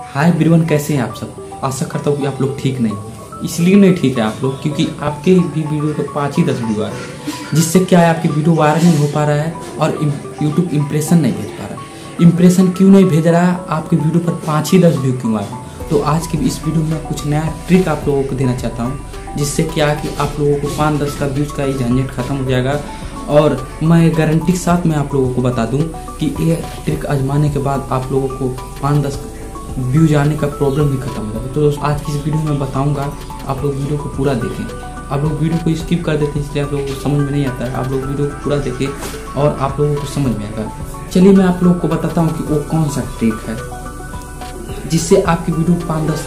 Hi everyone, कैसे हैं आप सब। आशा करता हूँ कि आप लोग ठीक नहीं, इसलिए नहीं ठीक है आप लोग क्योंकि आपके भी वीडियो का 5 ही 10 व्यू आ रहा है, जिससे क्या है आपकी वीडियो वायरल नहीं हो पा रहा है और यूट्यूब इम्प्रेशन नहीं भेज पा रहा है। इम्प्रेशन क्यों नहीं भेज रहा है, आपकी वीडियो पर 5 ही 10 व्यू क्यों आ रहा है। तो आज की इस वीडियो में कुछ नया ट्रिक आप लोगों को देना चाहता हूँ, जिससे क्या कि आप लोगों को 5-10 का व्यूज का ही झंझट खत्म हो जाएगा। और मैं गारंटी के साथ मैं आप लोगों को बता दूं कि ये ट्रिक आजमाने के बाद आप लोगों को 5-10 व्यूज आने का प्रॉब्लम भी खत्म हो जाएगा। तो आज की इस वीडियो में बताऊंगा, आप लोग वीडियो को पूरा देखें। आप लोग वीडियो को स्किप कर देते हैं इसलिए आप लोगों को समझ में नहीं आता है। आप लोग वीडियो को पूरा देखें और आप लोगों को समझ में आएगा। चलिए मैं आप लोगों को बताता हूँ कि वो कौन सा ट्रिक है जिससे आपकी वीडियो 5-10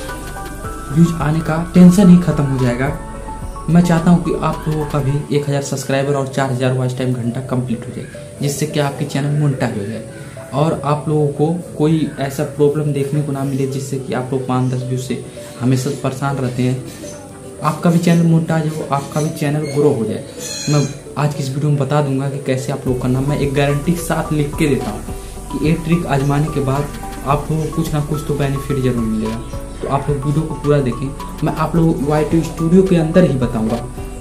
व्यूज आने का टेंशन ही खत्म हो जाएगा। मैं चाहता हूं कि आप लोगों का भी 1000 सब्सक्राइबर और 4000 वॉच टाइम घंटा कंप्लीट हो जाए, जिससे कि आपके चैनल मोनेटाइज हो जाए और आप लोगों को कोई ऐसा प्रॉब्लम देखने को ना मिले जिससे कि आप लोग 5-10 व्यू से हमेशा परेशान रहते हैं। आपका भी चैनल मोनेटाइज हो, आपका भी चैनल ग्रो हो जाए। मैं आज की इस वीडियो में बता दूंगा कि कैसे आप लोग करना। मैं एक गारंटी के साथ लिख के देता हूँ कि ये ट्रिक आजमाने के बाद आप लोगों को कुछ ना कुछ तो बेनिफिट जरूर मिलेगा। तो आप लोग वीडियो को पूरा देखें। मैं आप लोग YT स्टूडियो के अंदर ही बताऊंगा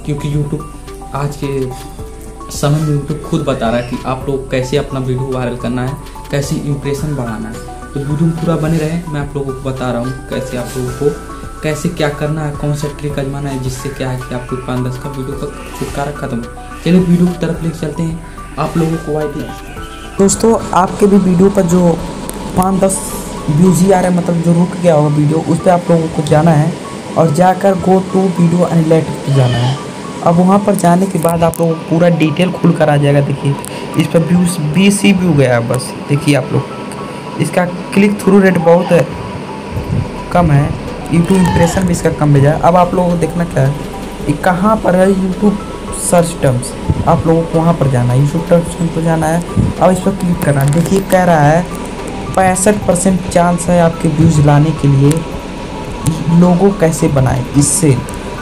क्योंकि यूट्यूब आज के समय में यूट्यूब खुद बता रहा है कि आप लोग कैसे अपना वीडियो वायरल करना है, कैसे इम्प्रेशन बढ़ाना है। तो वीडियो पूरा बने रहे, मैं आप लोगों को बता रहा हूँ कैसे आप लोगों को कैसे क्या करना है, कौन सा ट्रिक आजमाना है, जिससे क्या है कि आपको 5-10 का वीडियो का छुटकारा खत्म। चलिए वीडियो की तरफ ले चलते हैं। आप लोगों को YT दोस्तों आपके भी वीडियो पर जो 5-10 व्यूज ही आ रहा है, मतलब जो रुक गया होगा वीडियो, उस पर आप लोगों को जाना है और जाकर गो टू वीडियो एनालिटिक्स पर जाना है। अब वहाँ पर जाने के बाद आप लोगों को पूरा डिटेल खुल कर आ जाएगा। देखिए इस पर व्यूज 20 ही व्यू गया है बस। देखिए आप लोग इसका क्लिक थ्रू रेट बहुत कम है, यूट्यूब इम्प्रेशन भी इसका कम भेजा है। अब आप लोगों को देखना क्या है, कहाँ पर है यूट्यूब सर्च टर्म्स, आप लोगों को वहाँ पर जाना है, यूट्यूब सर्च पर जाना है। अब इस पर क्लिक करना है। देखिए कह रहा है 65% चांस है आपके व्यूज़ लाने के लिए, लोगों कैसे बनाएं इससे।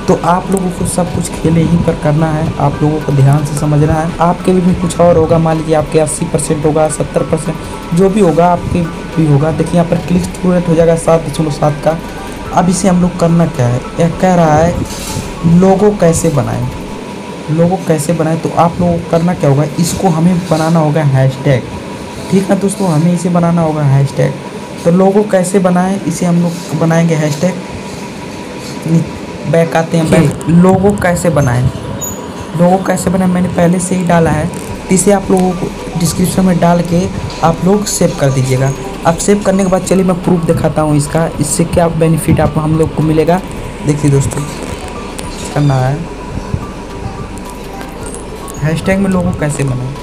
तो आप लोगों को सब कुछ खेले ही पर करना है, आप लोगों को ध्यान से समझना है। आपके भी कुछ और होगा, मान लीजिए आपके 80% होगा, 70% जो भी होगा आपके भी होगा। देखिए यहाँ पर क्लिक थ्रू रेट हो जाएगा 7.7 का। अब इसे हम लोग करना क्या है, यह कह रहा है लोगों कैसे बनाएँ, लोगों कैसे बनाएँ। तो आप लोगों को करना क्या होगा, इसको हमें बनाना होगा हैशटैग, ठीक है दोस्तों, हमें इसे बनाना होगा हैशटैग। तो लोगों कैसे बनाएं, इसे हम लोग बनाएंगे हैशटैग। बैक आते हैं, बैक लोगों कैसे बनाएं, लोगों कैसे बनाएं मैंने पहले से ही डाला है। इसे आप लोगों को डिस्क्रिप्शन में डाल के आप लोग सेव कर दीजिएगा। अब सेव करने के बाद चलिए मैं प्रूफ दिखाता हूँ इसका, इससे क्या बेनिफिट आप हम लोग को मिलेगा। देखिए दोस्तों करना है हैशटैग में लोगों कैसे बनाएं।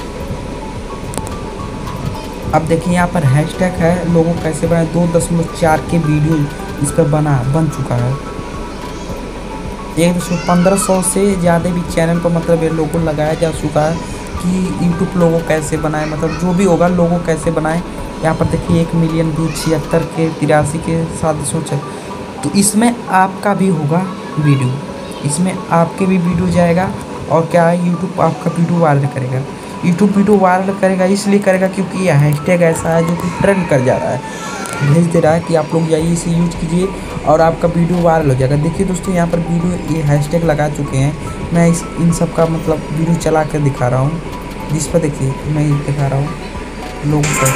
अब देखिए यहाँ पर हैशटैग है लोगों कैसे बनाए, 2.4 के वीडियो इस पर बन चुका है। 1500 से ज़्यादा भी चैनल पर मतलब ये लोगों लगाया जा चुका है कि यूट्यूब लोगों कैसे बनाए, मतलब जो भी होगा लोगों कैसे बनाए। यहाँ पर देखिए 1 मिलियन व्यू, 76 के, 83 के, 7.6। तो इसमें आपका भी होगा वीडियो, इसमें आपके भी वीडियो जाएगा और क्या है यूट्यूब आपका वीडियो वायरल करेगा। यूट्यूब वीडियो वायरल करेगा इसलिए करेगा क्योंकि यह हैशटैग ऐसा है जो कि ट्रेंड कर जा रहा है, भेज दे रहा है कि आप लोग जाइए इसे यूज कीजिए और आपका वीडियो वायरल हो जाएगा। देखिए दोस्तों यहाँ पर वीडियो ये हैशटैग लगा चुके हैं, मैं इन सब का मतलब वीडियो चला कर दिखा रहा हूँ, जिस पर देखिए मैं दिखा रहा हूँ लोगों पर।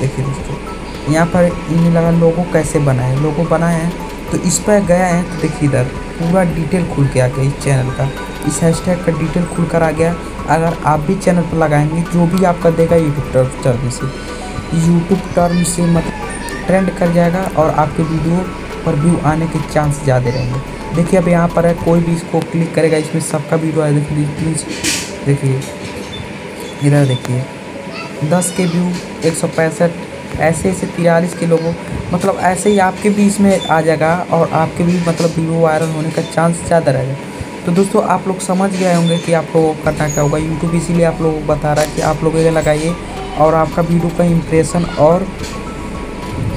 देखिए दोस्तों यहाँ पर इन्हें लगा लोगों कैसे बनाए, लोगों बनाए हैं तो इस पर गया है। तो देखिए इधर पूरा डिटेल खुल के आ गया इस चैनल का, इस हैशटैग का डिटेल खुल कर आ गया। अगर आप भी चैनल पर लगाएंगे जो भी आपका देगा यूट्यूब टर्म से मतलब ट्रेंड कर जाएगा और आपके वीडियो पर व्यू आने के चांस ज़्यादा रहेंगे। देखिए अब यहाँ पर है, कोई भी इसको क्लिक करेगा इसमें सबका वीडियो आएगा। देखिए देखिए इधर देखिए 10 के व्यू, 165, ऐसे 43 के लोगों, मतलब ऐसे ही आपके भी इसमें आ जाएगा और आपके भी मतलब वीडियो वायरल होने का चांस ज़्यादा रहेगा। तो दोस्तों आप लोग समझ गए होंगे कि आप लोगों को करना क्या होगा। यूट्यूब इसीलिए आप लोगों को बता रहा है कि आप लोग ये लगाइए और आपका वीडियो का इम्प्रेशन और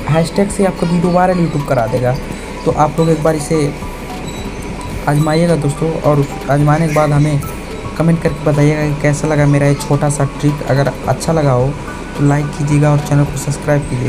हैशटैग से आपका वीडियो वायरल यूट्यूब करा देगा। तो आप लोग एक बार इसे आजमाइएगा दोस्तों और आजमाने के बाद हमें कमेंट करके बताइएगा कि कैसा लगा मेरा ये छोटा सा ट्रिक। अगर अच्छा लगा हो तो लाइक कीजिएगा और चैनल को सब्सक्राइब कीजिएगा।